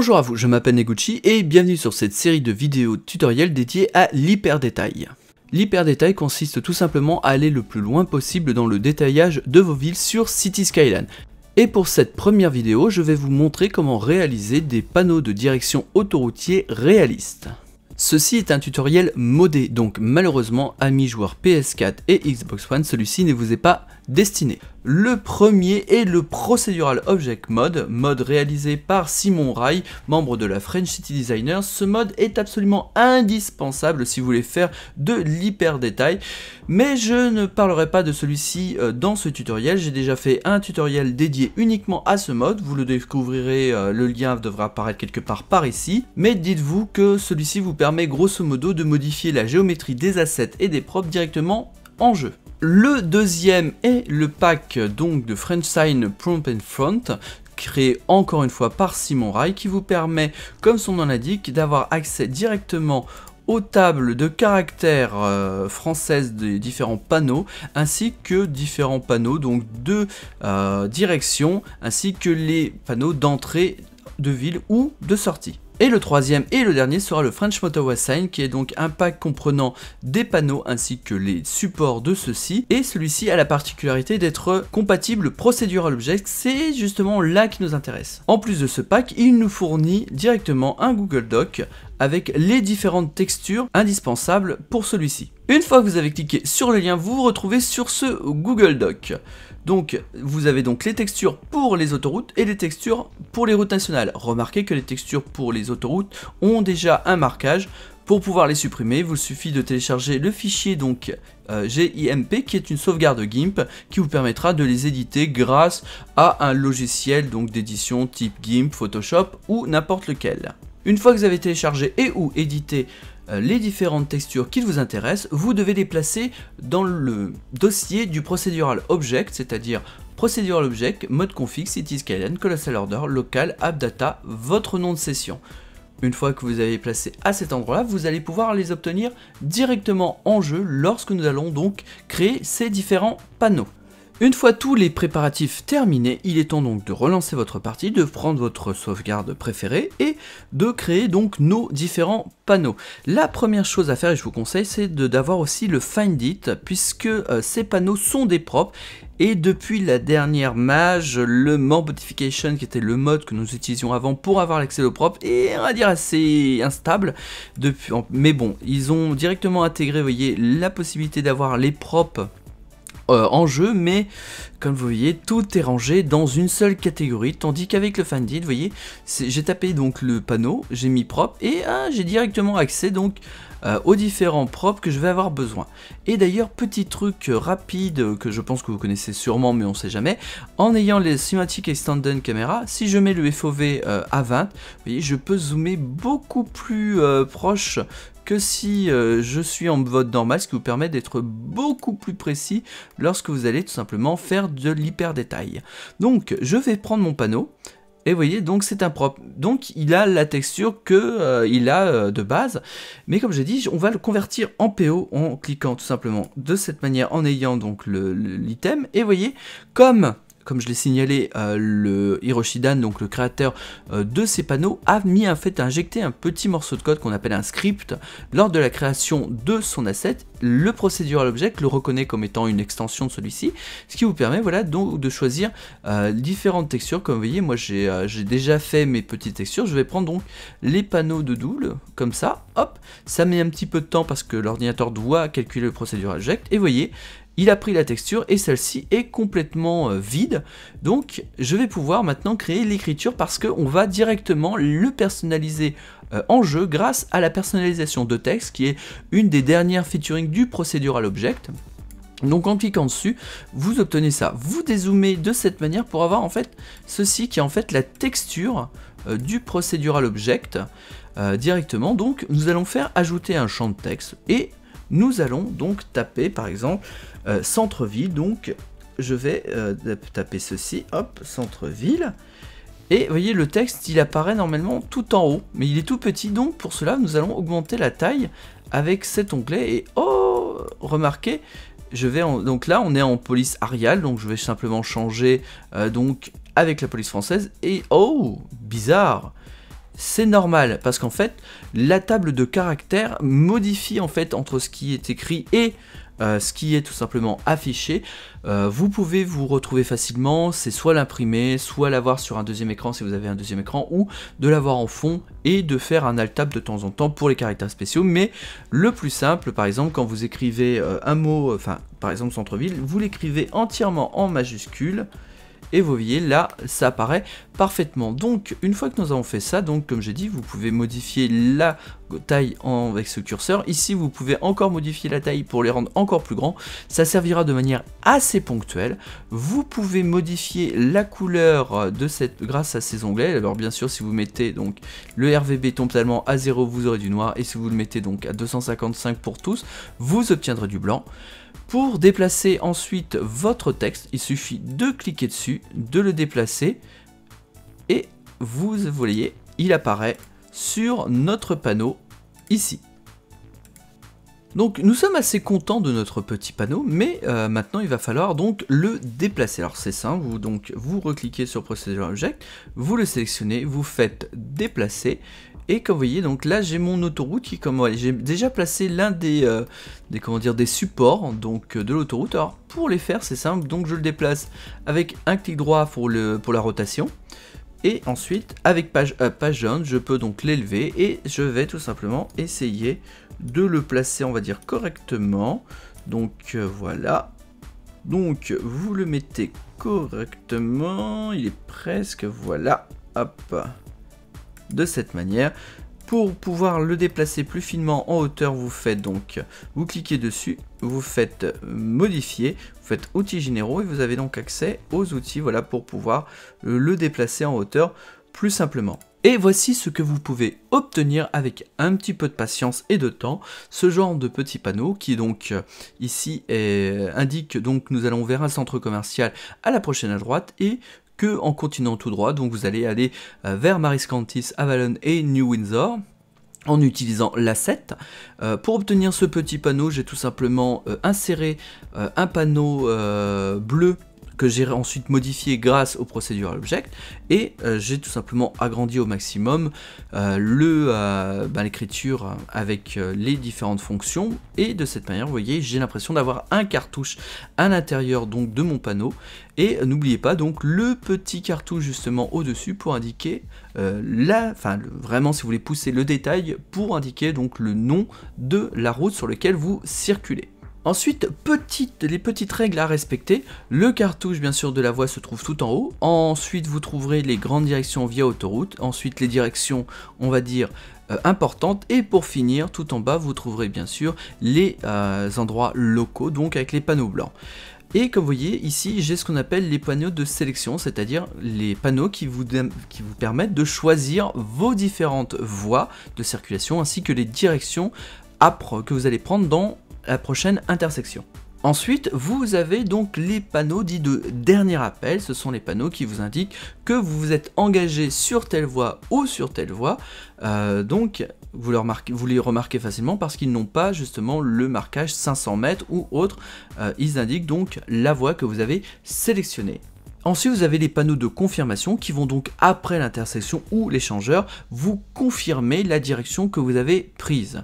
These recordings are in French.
Bonjour à vous, je m'appelle Neguchi et bienvenue sur cette série de vidéos tutoriels dédiées à l'hyperdétail. L'hyperdétail consiste tout simplement à aller le plus loin possible dans le détaillage de vos villes sur City Skyline. Et pour cette première vidéo, je vais vous montrer comment réaliser des panneaux de direction autoroutiers réalistes. Ceci est un tutoriel modé, donc malheureusement, amis joueurs PS4 et Xbox One, celui-ci ne vous est pas destiné. Le premier est le Procedural Object Mod, mode réalisé par Simon Ray, membre de la French City Designer. Ce mode est absolument indispensable si vous voulez faire de l'hyperdétail, mais je ne parlerai pas de celui-ci dans ce tutoriel. J'ai déjà fait un tutoriel dédié uniquement à ce mode, vous le découvrirez, le lien devra apparaître quelque part par ici, mais dites-vous que celui-ci vous permet grosso modo de modifier la géométrie des assets et des props directement en jeu. Le deuxième est le pack donc de French Sign Prompt and Front, créé encore une fois par Simon Ray, qui vous permet, comme son nom l'indique, d'avoir accès directement aux tables de caractères françaises des différents panneaux, ainsi que différents panneaux donc de direction, ainsi que les panneaux d'entrée de ville ou de sortie. Et le troisième et le dernier sera le French Motorway Sign, qui est donc un pack comprenant des panneaux ainsi que les supports de ceux-ci. Et celui-ci a la particularité d'être compatible Procedural Object, c'est justement là qui nous intéresse. En plus de ce pack, il nous fournit directement un Google Doc avec les différentes textures indispensables pour celui-ci. Une fois que vous avez cliqué sur le lien, vous vous retrouvez sur ce Google Doc. Donc vous avez donc les textures pour les autoroutes et les textures pour les routes nationales. Remarquez que les textures pour les autoroutes ont déjà un marquage. Pour pouvoir les supprimer, il vous suffit de télécharger le fichier donc GIMP, qui est une sauvegarde GIMP qui vous permettra de les éditer grâce à un logiciel donc d'édition type GIMP, Photoshop ou n'importe lequel. Une fois que vous avez téléchargé et ou édité les différentes textures qui vous intéressent, vous devez les placer dans le dossier du Procedural Object, c'est-à-dire Procedural Object, Mode Config, Cities Skylines, Colossal Order, Local, App Data, votre nom de session. Une fois que vous avez placé à cet endroit-là, vous allez pouvoir les obtenir directement en jeu lorsque nous allons donc créer ces différents panneaux. Une fois tous les préparatifs terminés, il est temps donc de relancer votre partie, de prendre votre sauvegarde préférée et de créer donc nos différents panneaux. La première chose à faire, et je vous conseille, c'est d'avoir aussi le Find It, puisque ces panneaux sont des props. Et depuis la dernière mage, le Mod Modification, qui était le mode que nous utilisions avant pour avoir l'accès au propre, est on va dire assez instable. Depuis... Mais bon, ils ont directement intégré, vous voyez, la possibilité d'avoir les props en jeu, mais comme vous voyez, tout est rangé dans une seule catégorie, tandis qu'avec le Find It, vous voyez, j'ai tapé donc le panneau, j'ai mis propre et j'ai directement accès donc aux différents props que je vais avoir besoin. Et d'ailleurs, petit truc rapide que je pense que vous connaissez sûrement, mais on sait jamais, en ayant les cinématiques extended caméra, si je mets le FOV à 20, vous voyez, je peux zoomer beaucoup plus proche que si je suis en mode normal, ce qui vous permet d'être beaucoup plus précis lorsque vous allez tout simplement faire de l'hyperdétail. Donc je vais prendre mon panneau et vous voyez donc c'est un prop. Donc il a la texture que il a de base, mais comme j'ai dit, on va le convertir en PO en cliquant tout simplement de cette manière en ayant donc l'item et vous voyez comme je l'ai signalé, le Hiroshidan, donc le créateur de ces panneaux, a mis en fait à injecter un petit morceau de code qu'on appelle un script lors de la création de son asset. Le Procedural Object le reconnaît comme étant une extension de celui-ci, ce qui vous permet voilà, donc de choisir différentes textures. Comme vous voyez, moi j'ai déjà fait mes petites textures, je vais prendre donc les panneaux de double, comme ça, hop, ça met un petit peu de temps parce que l'ordinateur doit calculer le Procedural Object, et vous voyez, il a pris la texture et celle-ci est complètement vide. Donc je vais pouvoir maintenant créer l'écriture parce qu'on va directement le personnaliser en jeu grâce à la personnalisation de texte qui est une des dernières featuring du Procedural Object. Donc en cliquant dessus, vous obtenez ça. Vous dézoomez de cette manière pour avoir en fait ceci qui est en fait la texture du Procedural Object directement. Donc nous allons faire ajouter un champ de texte et nous allons donc taper par exemple centre-ville, donc je vais taper ceci, hop, centre-ville, et vous voyez le texte il apparaît normalement tout en haut, mais il est tout petit, donc pour cela nous allons augmenter la taille avec cet onglet, et oh, remarquez, donc là on est en police Arial, donc je vais simplement changer donc avec la police française, et oh, bizarre, c'est normal parce qu'en fait la table de caractères modifie en fait entre ce qui est écrit et ce qui est tout simplement affiché. Vous pouvez vous retrouver facilement, c'est soit l'imprimer, soit l'avoir sur un deuxième écran si vous avez un deuxième écran, ou de l'avoir en fond et de faire un alt tab de temps en temps pour les caractères spéciaux. Mais le plus simple, par exemple, quand vous écrivez un mot, enfin par exemple centre-ville, vous l'écrivez entièrement en majuscule. Et vous voyez là, ça apparaît parfaitement. Donc une fois que nous avons fait ça, donc comme j'ai dit, vous pouvez modifier la taille avec ce curseur. Ici vous pouvez encore modifier la taille pour les rendre encore plus grands. Ça servira de manière assez ponctuelle. Vous pouvez modifier la couleur de cette grâce à ces onglets. Alors bien sûr, si vous mettez donc le RVB totalement à 0, vous aurez du noir. Et si vous le mettez donc à 255 pour tous, vous obtiendrez du blanc. Pour déplacer ensuite votre texte, il suffit de cliquer dessus, de le déplacer et vous voyez, il apparaît sur notre panneau ici. Donc nous sommes assez contents de notre petit panneau, mais maintenant il va falloir donc le déplacer. Alors c'est simple, vous recliquez sur Procedural Object, vous le sélectionnez, vous faites déplacer. Et comme vous voyez, donc là j'ai mon autoroute qui, comme j'ai déjà placé l'un des supports donc de l'autoroute. Alors pour les faire, c'est simple, donc je le déplace avec un clic droit pour la rotation. Et ensuite avec page up, page down, je peux donc l'élever et je vais tout simplement essayer de le placer, on va dire, correctement. Donc voilà. Donc vous le mettez correctement, il est presque, voilà, hop. De cette manière, pour pouvoir le déplacer plus finement en hauteur, vous faites donc, vous cliquez dessus, vous faites modifier, vous faites outils généraux et vous avez donc accès aux outils, voilà, pour pouvoir le déplacer en hauteur plus simplement. Et voici ce que vous pouvez obtenir avec un petit peu de patience et de temps. Ce genre de petit panneau qui donc ici indique donc nous allons vers un centre commercial à la prochaine à droite et que en continuant tout droit, donc vous allez aller vers Mariscantis, Avalon et New Windsor en utilisant l'asset. Pour obtenir ce petit panneau, j'ai tout simplement inséré un panneau bleu que j'ai ensuite modifié grâce au Procedural Object et j'ai tout simplement agrandi au maximum l'écriture avec les différentes fonctions et de cette manière, vous voyez, j'ai l'impression d'avoir un cartouche à l'intérieur donc de mon panneau. Et n'oubliez pas donc le petit cartouche justement au-dessus pour indiquer vraiment si vous voulez pousser le détail pour indiquer donc le nom de la route sur laquelle vous circulez. Ensuite, les petites règles à respecter. Le cartouche, bien sûr, de la voie se trouve tout en haut. Ensuite, vous trouverez les grandes directions via autoroute. Ensuite, les directions, on va dire, importantes. Et pour finir, tout en bas, vous trouverez, bien sûr, les endroits locaux, donc avec les panneaux blancs. Et comme vous voyez, ici, j'ai ce qu'on appelle les panneaux de sélection, c'est-à-dire les panneaux qui vous permettent de choisir vos différentes voies de circulation, ainsi que les directions que vous allez prendre dans la prochaine intersection. Ensuite, vous avez donc les panneaux dits de dernier appel. Ce sont les panneaux qui vous indiquent que vous vous êtes engagé sur telle voie ou sur telle voie. Donc, vous les remarquez facilement parce qu'ils n'ont pas justement le marquage 500 mètres ou autre. Ils indiquent donc la voie que vous avez sélectionnée. Ensuite, vous avez les panneaux de confirmation qui vont donc après l'intersection ou l'échangeur vous confirmer la direction que vous avez prise.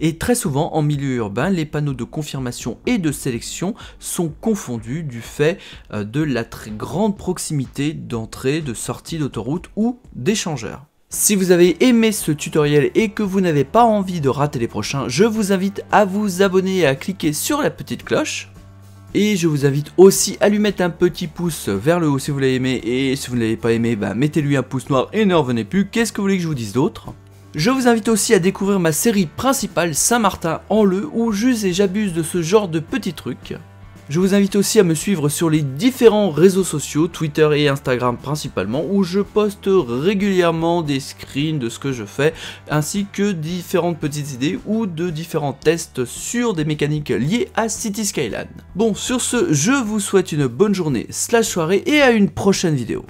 Et très souvent, en milieu urbain, les panneaux de confirmation et de sélection sont confondus du fait de la très grande proximité d'entrée, de sortie d'autoroute ou d'échangeurs. Si vous avez aimé ce tutoriel et que vous n'avez pas envie de rater les prochains, je vous invite à vous abonner et à cliquer sur la petite cloche. Et je vous invite aussi à lui mettre un petit pouce vers le haut si vous l'avez aimé. Et si vous ne l'avez pas aimé, bah, mettez-lui un pouce noir et ne revenez plus. Qu'est-ce que vous voulez que je vous dise d'autre ? Je vous invite aussi à découvrir ma série principale Saint-Martin-en-Leu où j'use et j'abuse de ce genre de petits trucs. Je vous invite aussi à me suivre sur les différents réseaux sociaux, Twitter et Instagram principalement, où je poste régulièrement des screens de ce que je fais, ainsi que différentes petites idées ou de différents tests sur des mécaniques liées à City Skyline. Bon, sur ce, je vous souhaite une bonne journée/soirée et à une prochaine vidéo.